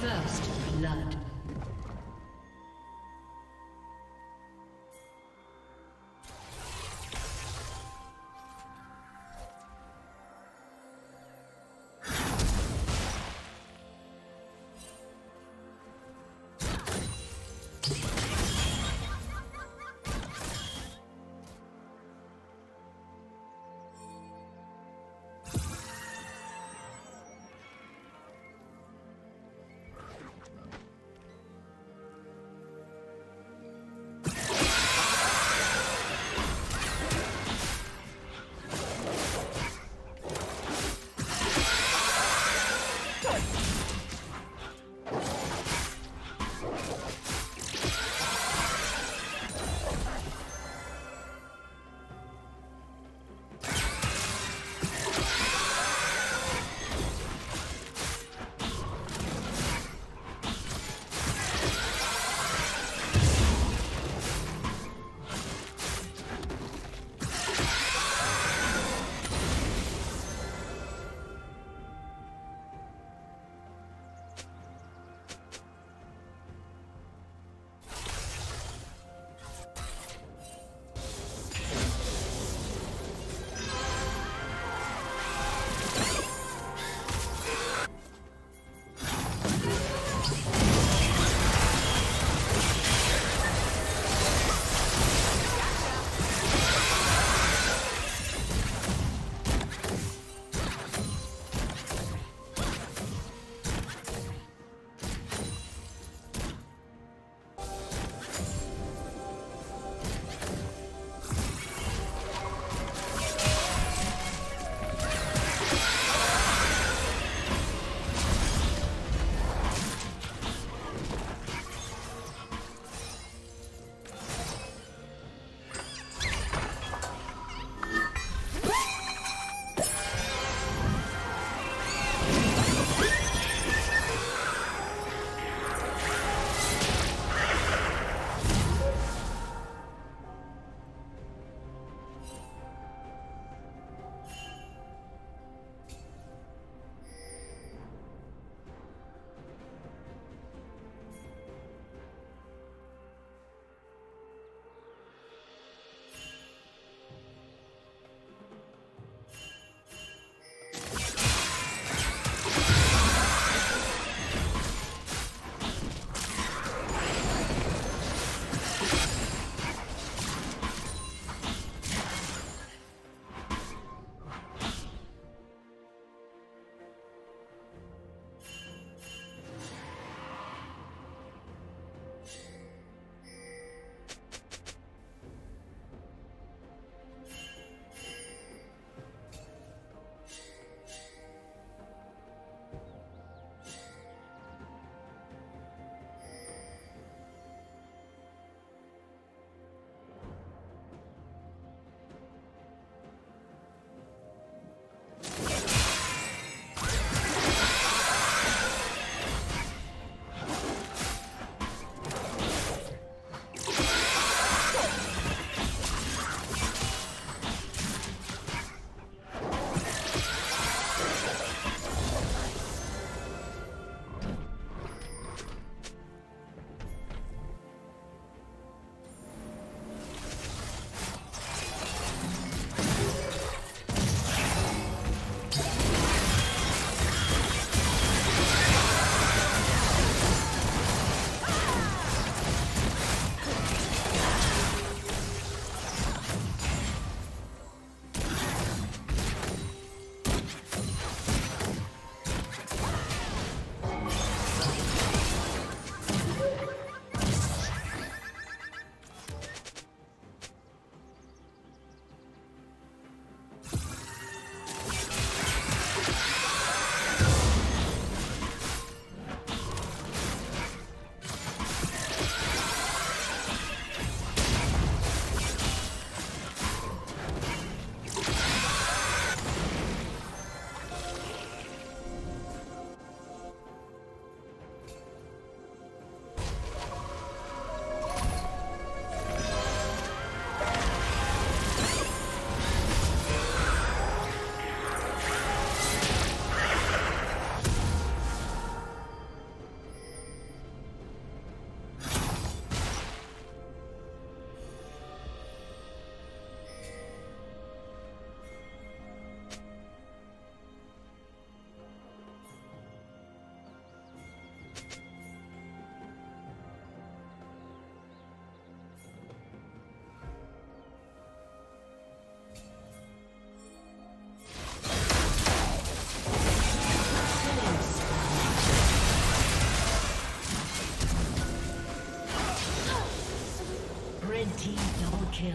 First blood. Team double kill.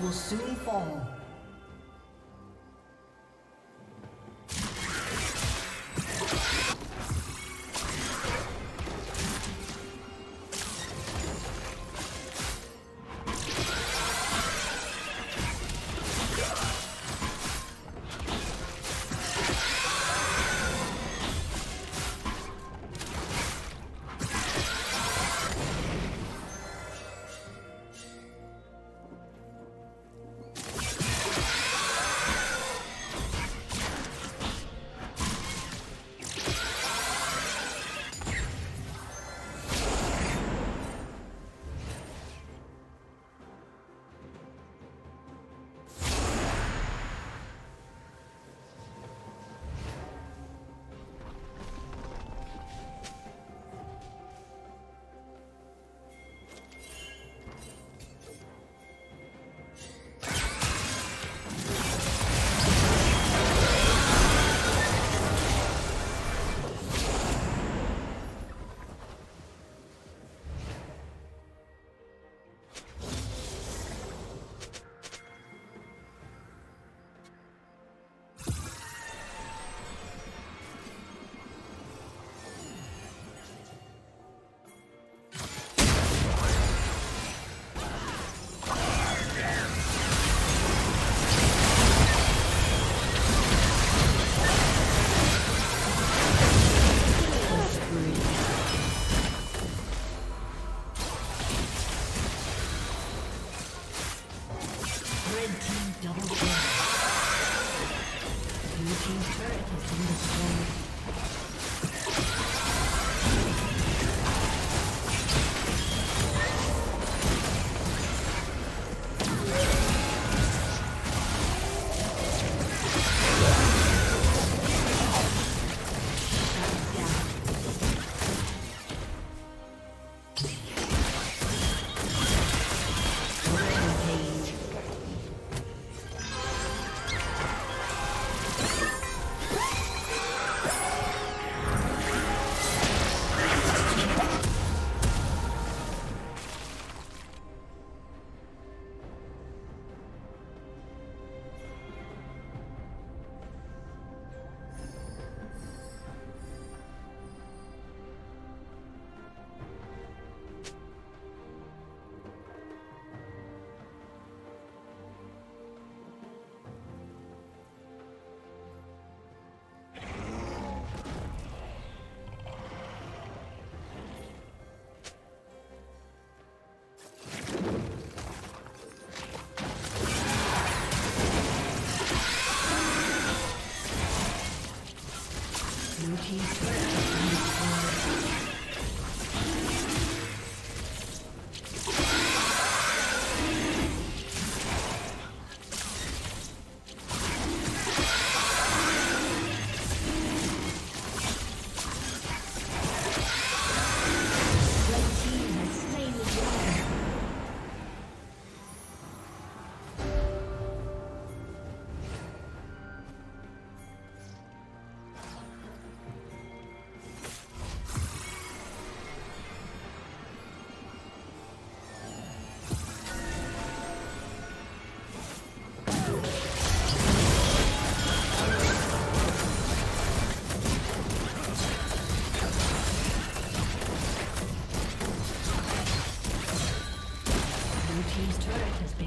Will soon fall.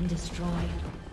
Destroyed.